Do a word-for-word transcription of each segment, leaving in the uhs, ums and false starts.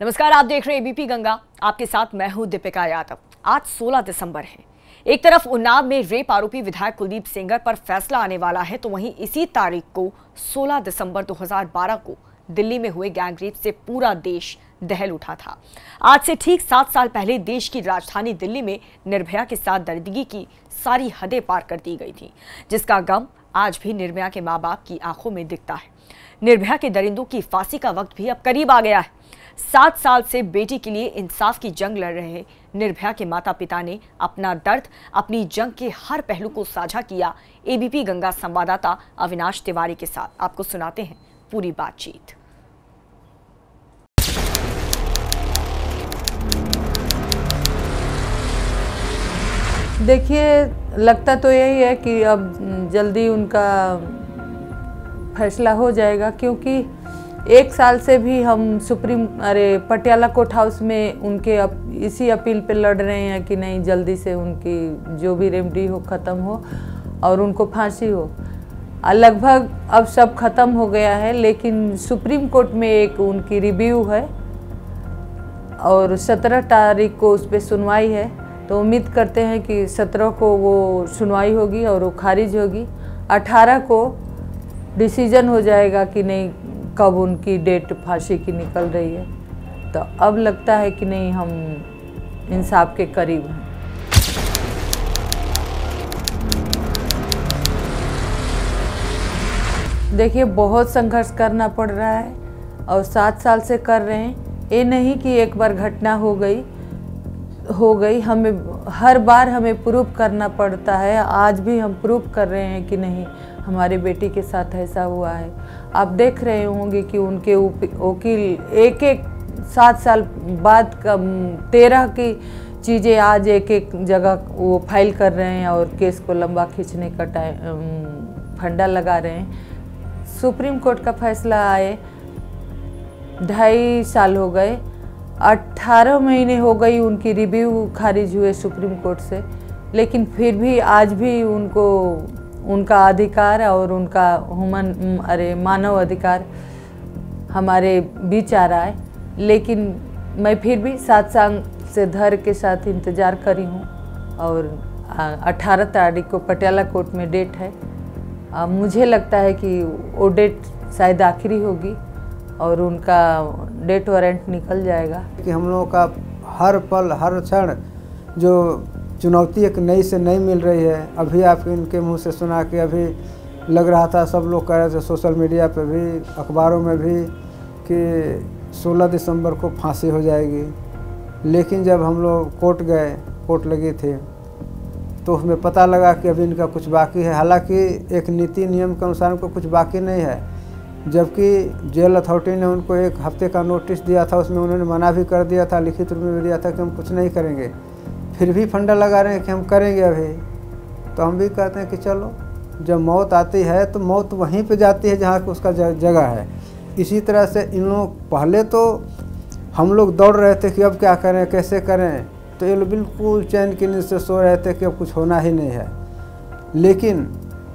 नमस्कार, आप देख रहे हैं एबीपी गंगा, आपके साथ मैं हूं दीपिका यादव। आज सोलह दिसंबर है। एक तरफ उन्नाव में रेप आरोपी विधायक कुलदीप सेंगर पर फैसला आने वाला है, तो वहीं इसी तारीख को सोलह दिसंबर दो हज़ार बारह को दिल्ली में हुए गैंगरेप से पूरा देश दहल उठा था। आज से ठीक सात साल पहले देश की राजधानी दिल्ली में निर्भया के साथ दरिंदगी की सारी हदें पार कर दी गई थी, जिसका गम आज भी निर्भया के माँ बाप की आंखों में दिखता है। निर्भया के दरिंदों की फांसी का वक्त भी अब करीब आ गया है। सात साल से बेटी के लिए इंसाफ की जंग लड़ रहे निर्भया के माता पिता ने अपना दर्द, अपनी जंग के हर पहलू को साझा किया एबीपी गंगा संवाददाता अविनाश तिवारी के साथ। आपको सुनाते हैं पूरी बातचीत। देखिए, लगता तो यही है कि अब जल्दी उनका फैसला हो जाएगा, क्योंकि एक साल से भी हम सुप्रीम अरे पटियाला कोर्ट हाउस में उनके अप, इसी अपील पे लड़ रहे हैं कि नहीं, जल्दी से उनकी जो भी रेमडी हो ख़त्म हो और उनको फांसी हो। लगभग अब सब खत्म हो गया है, लेकिन सुप्रीम कोर्ट में एक उनकी रिव्यू है और सत्रह तारीख को उस पर सुनवाई है। तो उम्मीद करते हैं कि सत्रह को वो सुनवाई होगी और वो खारिज होगी। अठारह को डिसीजन हो जाएगा कि नहीं, कब उनकी डेट फांसी की निकल रही है। तो अब लगता है कि नहीं, हम इंसाफ के करीब हैं। देखिए, बहुत संघर्ष करना पड़ रहा है और सात साल से कर रहे हैं। ये नहीं कि एक बार घटना हो गई हो गई हमें हर बार हमें प्रूफ करना पड़ता है। आज भी हम प्रूफ कर रहे हैं कि नहीं, हमारे बेटी के साथ ऐसा हुआ है। आप देख रहे होंगे कि उनके वकील एक एक सात साल बाद का तेरह की चीज़ें आज एक एक जगह वो फाइल कर रहे हैं और केस को लंबा खींचने का टाइम फंडा लगा रहे हैं। सुप्रीम कोर्ट का फैसला आए ढाई साल हो गए, अट्ठारह महीने हो गई उनकी रिव्यू खारिज हुए सुप्रीम कोर्ट से, लेकिन फिर भी आज भी उनको उनका अधिकार और उनका ह्यूमन अरे मानव अधिकार हमारे बीच आ रहा है। लेकिन मैं फिर भी सात साल से धैर्य के साथ इंतज़ार करी हूँ और अट्ठारह तारीख को पटियाला कोर्ट में डेट है। आ, मुझे लगता है कि वो डेट शायद आखिरी होगी और उनका डेट वारंट निकल जाएगा। कि हम लोगों का हर पल हर क्षण जो चुनौती एक नई से नई मिल रही है। अभी आप इनके मुंह से सुना कि अभी लग रहा था, सब लोग कह रहे थे सोशल मीडिया पे भी, अखबारों में भी, कि सोलह दिसंबर को फांसी हो जाएगी। लेकिन जब हम लोग कोर्ट गए, कोर्ट लगी थी, तो हमें पता लगा कि अभी इनका कुछ बाकी है। हालांकि एक नीति नियम के अनुसार उनको कुछ बाकी नहीं है, जबकि जेल अथॉरिटी ने उनको एक हफ्ते का नोटिस दिया था, उसमें उन्होंने मना भी कर दिया था, लिखित रूप में भी दिया था कि हम कुछ नहीं करेंगे। फिर भी फंडा लगा रहे हैं कि हम करेंगे अभी। तो हम भी कहते हैं कि चलो, जब मौत आती है तो मौत वहीं पे जाती है जहाँ उसका जगह है। इसी तरह से इन लोग, पहले तो हम लोग दौड़ रहे थे कि अब क्या करें, कैसे करें, तो ये लोग बिल्कुल चैन की नींद से सो रहे थे कि अब कुछ होना ही नहीं है। लेकिन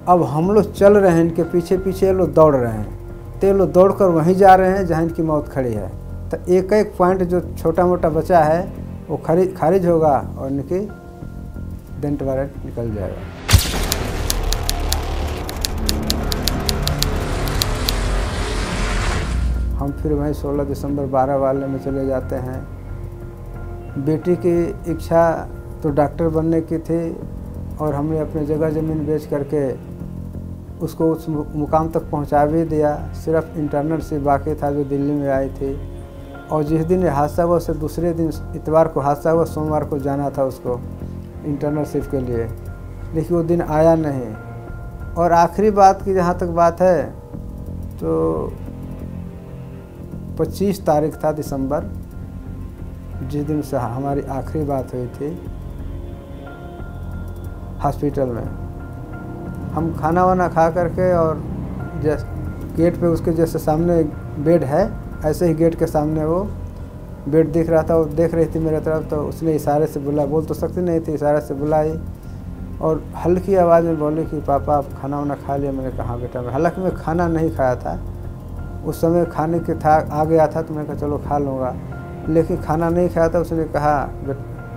अब हम लोग चल रहे हैं, इनके पीछे पीछे ये लोग दौड़ रहे हैं, ये लोग दौड़ कर वहीं जा रहे हैं जहाँ इनकी मौत खड़ी है। तो एक एक पॉइंट जो छोटा मोटा बचा है वो खारिज खारिज होगा और इनकी डेट वारंट निकल जाएगा। हम फिर वहीं सोलह दिसंबर बारह वाले में चले जाते हैं। बेटी की इच्छा तो डॉक्टर बनने की थी और हमने अपने जगह ज़मीन बेच करके उसको उस मुकाम तक पहुंचा भी दिया। सिर्फ इंटरनल से बाकी था जो दिल्ली में आई थी। और जिस दिन हादसा हुआ, उससे दूसरे दिन इतवार को हादसा हुआ, सोमवार को जाना था उसको इंटर्नशिप के लिए, लेकिन वो दिन आया नहीं। और आखिरी बात की जहाँ तक बात है, तो पच्चीस तारीख था दिसंबर, जिस दिन से हमारी आखिरी बात हुई थी हॉस्पिटल में। हम खाना वाना खा करके और जैसे गेट पे उसके जैसे सामने बेड है, ऐसे ही गेट के सामने वो बेड दिख रहा था, वो देख रही थी मेरे तरफ। तो उसने इशारे से बुला, बोल तो सकती नहीं थी, इशारे से बुलाई और हल्की आवाज़ में बोली कि पापा आप खाना वाना खा लिया। मैंने कहा हाँ बेटा, मैं हालांकि मैं खाना नहीं खाया था उस समय, खाने के था आ गया था, तो मैंने कहा चलो खा लूँगा। लेकिन खाना नहीं खाया था। उसने कहा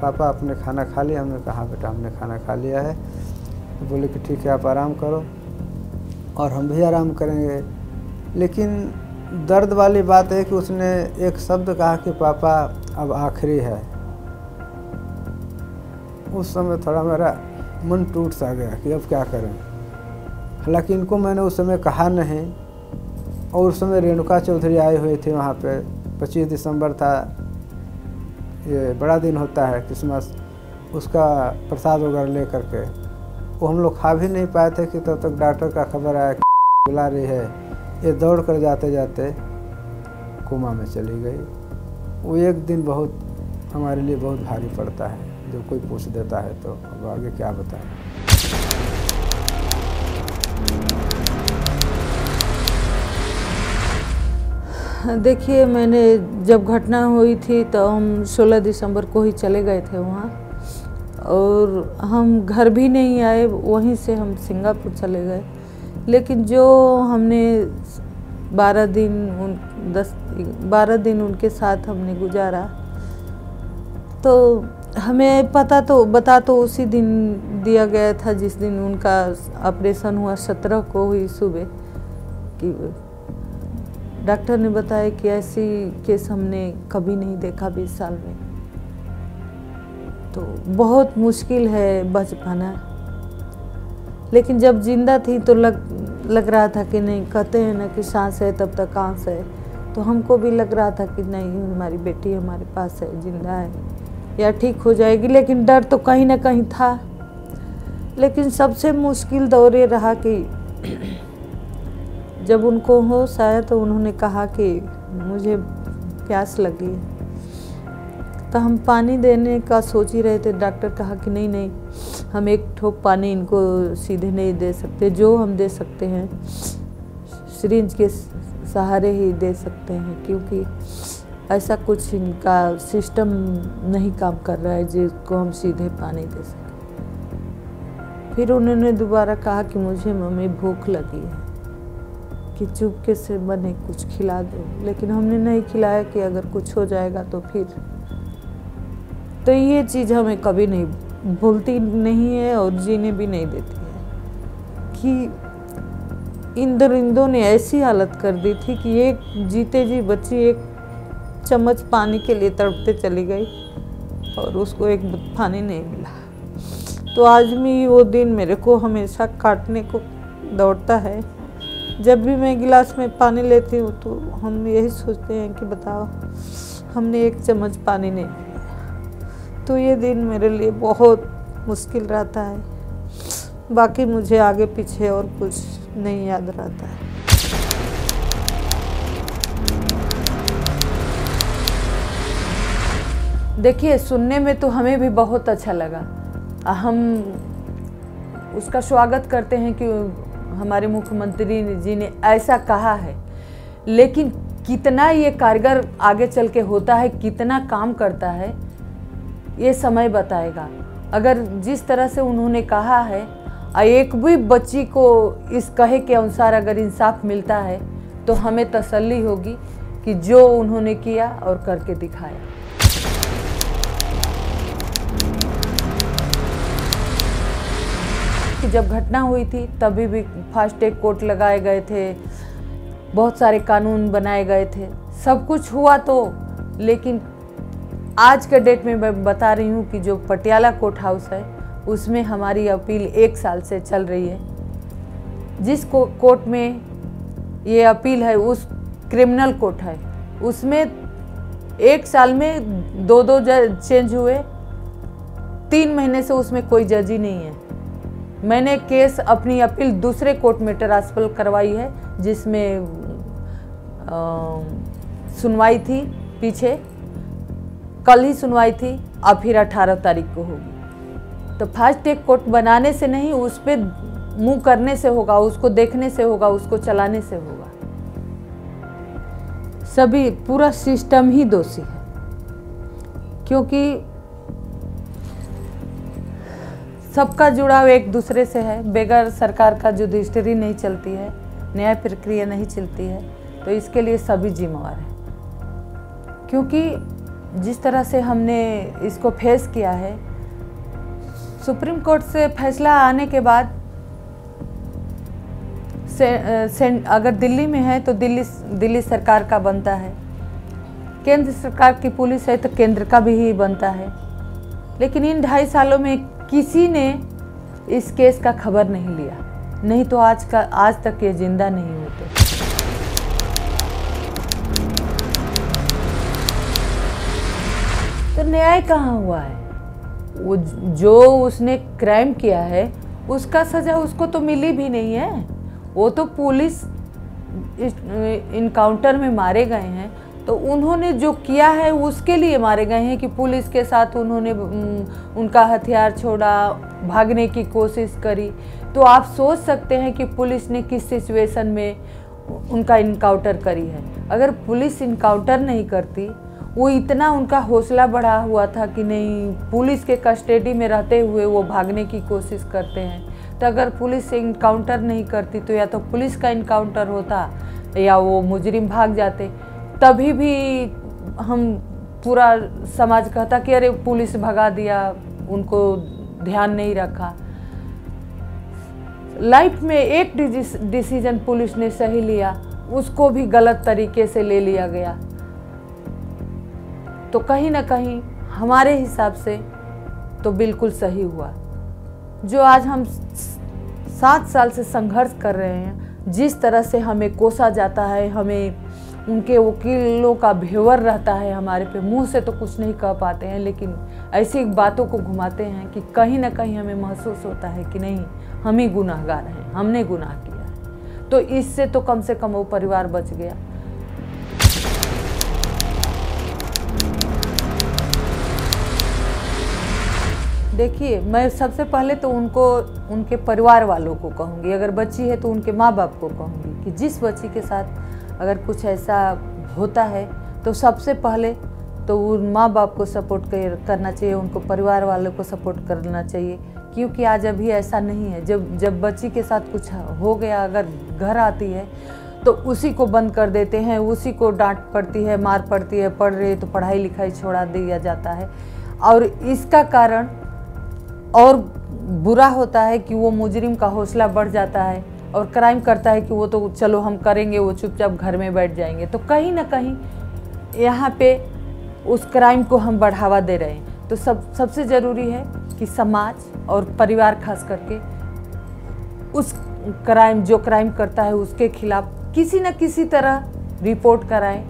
पापा आपने खाना खा लिया? हमने कहा बेटा हमने खाना खा लिया है। तो बोले कि ठीक है आप आराम करो और हम भी आराम करेंगे। लेकिन दर्द वाली बात है कि उसने एक शब्द कहा कि पापा अब आखिरी है। उस समय थोड़ा मेरा मन टूट सा गया कि अब क्या करें। हालांकि इनको मैंने उस समय कहा नहीं, और उस समय रेणुका चौधरी आए हुए थे वहाँ पे। पच्चीस दिसंबर था, ये बड़ा दिन होता है क्रिसमस, उसका प्रसाद वगैरह ले करके वो हम लोग खा भी नहीं पाए थे कि तब तक तो तो डॉक्टर का खबर आया बुला रही है। ये दौड़ कर जाते जाते कोमा में चली गई। वो एक दिन बहुत हमारे लिए बहुत भारी पड़ता है, जो कोई पूछ देता है तो अब आगे क्या बताएं। देखिए मैंने जब घटना हुई थी तो हम सोलह दिसंबर को ही चले गए थे वहाँ, और हम घर भी नहीं आए, वहीं से हम सिंगापुर चले गए। लेकिन जो हमने बारह दिन उन दस बारह दिन उनके साथ हमने गुजारा, तो हमें पता तो बता तो उसी दिन दिया गया था जिस दिन उनका ऑपरेशन हुआ, सत्रह को हुई सुबह कि डॉक्टर ने बताया कि ऐसी केस हमने कभी नहीं देखा बीस साल में। तो बहुत मुश्किल है बच पाना। लेकिन जब जिंदा थी तो लग लग रहा था कि नहीं, कहते हैं ना कि सांस है तब तक आंस है, तो हमको भी लग रहा था कि नहीं हमारी बेटी हमारे पास है, जिंदा है या ठीक हो जाएगी। लेकिन डर तो कहीं ना कहीं था। लेकिन सबसे मुश्किल दौर ये रहा कि जब उनको होश आया तो उन्होंने कहा कि मुझे प्यास लगी, तो हम पानी देने का सोच ही रहे थे। डॉक्टर कहा कि नहीं नहीं हम एक ठोप पानी इनको सीधे नहीं दे सकते, जो हम दे सकते हैं सिरिंज के सहारे ही दे सकते हैं, क्योंकि ऐसा कुछ इनका सिस्टम नहीं काम कर रहा है जिसको हम सीधे पानी दे सकें। फिर उन्होंने दोबारा कहा कि मुझे मम्मी भूख लगी है कि चुपके से बने कुछ खिला दो, लेकिन हमने नहीं खिलाया कि अगर कुछ हो जाएगा तो फिर। तो ये चीज़ हमें कभी नहीं भूलती नहीं है और जीने भी नहीं देती है कि इन दरिंदों ने ऐसी हालत कर दी थी कि एक जीते जी बच्ची एक चम्मच पानी के लिए तड़पते चली गई और उसको एक बूंद पानी नहीं मिला। तो आज भी वो दिन मेरे को हमेशा काटने को दौड़ता है। जब भी मैं गिलास में पानी लेती हूँ तो हम यही सोचते हैं कि बताओ हमने एक चम्मच पानी नहीं पिया। तो ये दिन मेरे लिए बहुत मुश्किल रहता है। बाकी मुझे आगे पीछे और कुछ नहीं याद रहता है। देखिए सुनने में तो हमें भी बहुत अच्छा लगा। हम उसका स्वागत करते हैं कि हमारे मुख्यमंत्री जी ने ऐसा कहा है, लेकिन कितना ये कारगर आगे चल के होता है, कितना काम करता है, ये समय बताएगा। अगर जिस तरह से उन्होंने कहा है, एक भी बच्ची को इस कहे के अनुसार अगर इंसाफ मिलता है तो हमें तसल्ली होगी कि जो उन्होंने किया और करके दिखाया। जब घटना हुई थी तभी भी फास्ट ट्रैक कोर्ट लगाए गए थे, बहुत सारे कानून बनाए गए थे, सब कुछ हुआ तो। लेकिन आज के डेट में मैं बता रही हूँ कि जो पटियाला कोर्ट हाउस है उसमें हमारी अपील एक साल से चल रही है। जिस कोर्ट में ये अपील है उस क्रिमिनल कोर्ट है, उसमें एक साल में दो दो जज चेंज हुए, तीन महीने से उसमें कोई जज ही नहीं है। मैंने केस अपनी अपील दूसरे कोर्ट में ट्रांसफर करवाई है, जिसमें सुनवाई थी पीछे, कल ही सुनवाई थी, अब फिर अठारह तारीख को होगी। तो फास्ट ट्रैक कोर्ट बनाने से नहीं, उस पर मुँह करने से होगा, उसको देखने से होगा, उसको चलाने से होगा। सभी पूरा सिस्टम ही दोषी है, क्योंकि सबका जुड़ाव एक दूसरे से है। बगैर सरकार का जुडिशरी नहीं चलती है, न्याय प्रक्रिया नहीं चलती है, तो इसके लिए सभी जिम्मेवार हैं। क्योंकि जिस तरह से हमने इसको फेस किया है, सुप्रीम कोर्ट से फैसला आने के बाद से, से, अगर दिल्ली में है तो दिल्ली दिल्ली सरकार का बनता है, केंद्र सरकार की पुलिस है तो केंद्र का भी ही बनता है। लेकिन इन ढाई सालों में किसी ने इस केस का खबर नहीं लिया, नहीं तो आज का आज तक ये जिंदा नहीं होते। तो न्याय कहाँ हुआ है? वो जो उसने क्राइम किया है उसका सजा उसको तो मिली भी नहीं है, वो तो पुलिस इनकाउंटर में मारे गए हैं। तो उन्होंने जो किया है उसके लिए मारे गए हैं कि पुलिस के साथ उन्होंने उनका हथियार छोड़ा, भागने की कोशिश करी। तो आप सोच सकते हैं कि पुलिस ने किस सिचुएशन में उनका इनकाउंटर करी है। अगर पुलिस इनकाउंटर नहीं करती, वो इतना उनका हौसला बढ़ा हुआ था कि नहीं, पुलिस के कस्टडी में रहते हुए वो भागने की कोशिश करते हैं, तो अगर पुलिस इनकाउंटर नहीं करती तो या तो पुलिस का इनकाउंटर होता या वो मुजरिम भाग जाते। तभी भी हम पूरा समाज कहता कि अरे पुलिस भगा दिया, उनको ध्यान नहीं रखा। लाइफ में एक डिसीजन पुलिस ने सही लिया, उसको भी गलत तरीके से ले लिया गया। तो कहीं ना कहीं हमारे हिसाब से तो बिल्कुल सही हुआ। जो आज हम सात साल से संघर्ष कर रहे हैं, जिस तरह से हमें कोसा जाता है, हमें उनके वकीलों का भेवर रहता है हमारे पे, मुंह से तो कुछ नहीं कह पाते हैं लेकिन ऐसी बातों को घुमाते हैं कि कहीं ना कहीं हमें महसूस होता है कि नहीं, हम ही गुनाहगार हैं, हमने गुनाह किया है। तो इससे तो कम से कम वो परिवार बच गया। देखिए, मैं सबसे पहले तो उनको, उनके परिवार वालों को कहूँगी, अगर बच्ची है तो उनके माँ बाप को कहूँगी कि जिस बच्ची के साथ अगर कुछ ऐसा होता है तो सबसे पहले तो उन माँ बाप को सपोर्ट करना चाहिए, उनको परिवार वालों को सपोर्ट करना चाहिए। क्योंकि आज अभी ऐसा नहीं है, जब जब बच्ची के साथ कुछ हो गया अगर घर आती है तो उसी को बंद कर देते हैं, उसी को डांट पड़ती है, मार पड़ती है, पढ़ रही है तो पढ़ाई लिखाई छोड़ा दिया जाता है। और इसका कारण और बुरा होता है कि वो मुजरिम का हौसला बढ़ जाता है और क्राइम करता है कि वो तो चलो हम करेंगे, वो चुपचाप घर में बैठ जाएंगे। तो कहीं ना कहीं यहाँ पे उस क्राइम को हम बढ़ावा दे रहे हैं। तो सब सबसे ज़रूरी है कि समाज और परिवार खास करके उस क्राइम, जो क्राइम करता है उसके खिलाफ किसी न किसी तरह रिपोर्ट कराएं।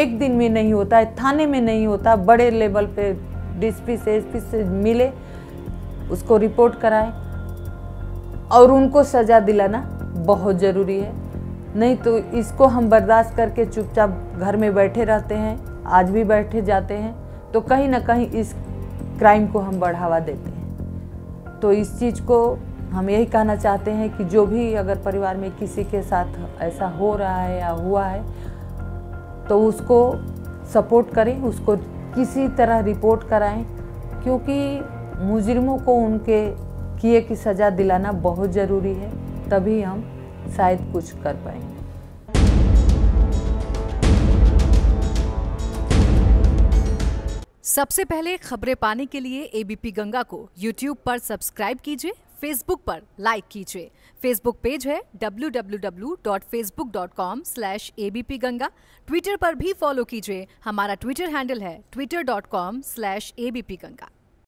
एक दिन में नहीं होता है, थाने में नहीं होता, बड़े लेवल पे डीएसपी से एसपी से मिले, उसको रिपोर्ट कराएं और उनको सज़ा दिलाना बहुत ज़रूरी है। नहीं तो इसको हम बर्दाश्त करके चुपचाप घर में बैठे रहते हैं, आज भी बैठे जाते हैं। तो कहीं ना कहीं इस क्राइम को हम बढ़ावा देते हैं। तो इस चीज़ को हम यही कहना चाहते हैं कि जो भी अगर परिवार में किसी के साथ ऐसा हो रहा है या हुआ है तो उसको सपोर्ट करें, उसको किसी तरह रिपोर्ट कराएं, क्योंकि मुजरिमों को उनके किए की सज़ा दिलाना बहुत ज़रूरी है, तभी हम शायद कुछ कर पाएंगे। सबसे पहले खबरें पाने के लिए एबीपी गंगा को यूट्यूब पर सब्सक्राइब कीजिए, फेसबुक पर लाइक कीजिए। फेसबुक पेज है W W W dot Facebook dot com slash A B P Ganga. Twitter पर भी फॉलो कीजिए, हमारा ट्विटर हैंडल है Twitter dot com slash A B P Ganga.